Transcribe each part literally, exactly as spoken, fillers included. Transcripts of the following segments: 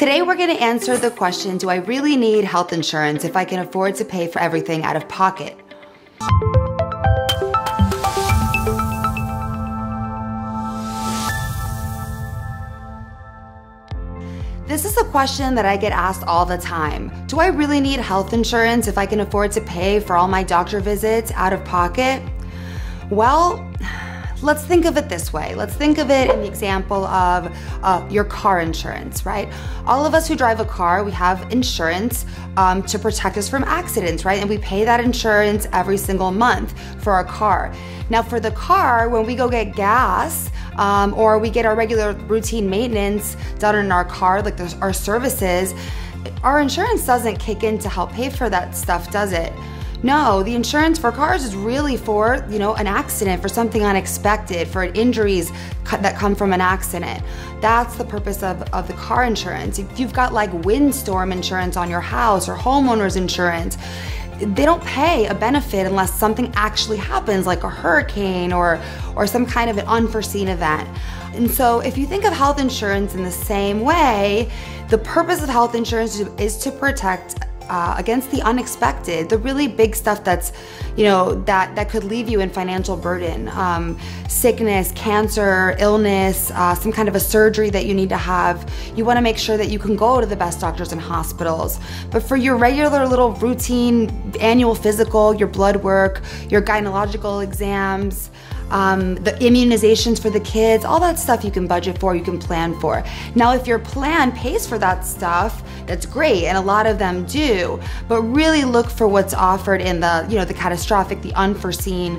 Today we're going to answer the question, do I really need health insurance if I can afford to pay for everything out of pocket? This is a question that I get asked all the time. Do I really need health insurance if I can afford to pay for all my doctor visits out of pocket? Well, let's think of it this way. Let's think of it in the example of uh, your car insurance, right? All of us who drive a car, we have insurance um, to protect us from accidents, right? And we pay that insurance every single month for our car. Now for the car, when we go get gas, Um, or we get our regular routine maintenance done in our car, like the, our services, our insurance doesn't kick in to help pay for that stuff, does it? No, the insurance for cars is really for, you know, an accident, for something unexpected, for injuries that come from an accident. That's the purpose of, of the car insurance. If you've got like windstorm insurance on your house or homeowner's insurance, they don't pay a benefit unless something actually happens, like a hurricane or, or some kind of an unforeseen event. And so if you think of health insurance in the same way, the purpose of health insurance is to protect Uh, against the unexpected, the really big stuff that's, you know, that, that could leave you in financial burden. Um, sickness, cancer, illness, uh, some kind of a surgery that you need to have. You want to make sure that you can go to the best doctors and hospitals. But for your regular little routine annual physical, your blood work, your gynecological exams, Um, the immunizations for the kids, all that stuff you can budget for, you can plan for. Now, if your plan pays for that stuff, that's great, and a lot of them do, but really look for what's offered in the, you know, the catastrophic, the unforeseen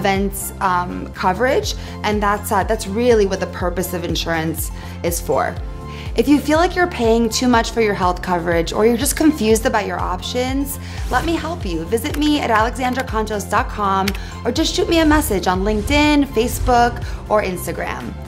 events um, coverage, and that's, uh, that's really what the purpose of insurance is for. If you feel like you're paying too much for your health coverage or you're just confused about your options, let me help you. Visit me at alexandra kontos dot com or just shoot me a message on LinkedIn, Facebook, or Instagram.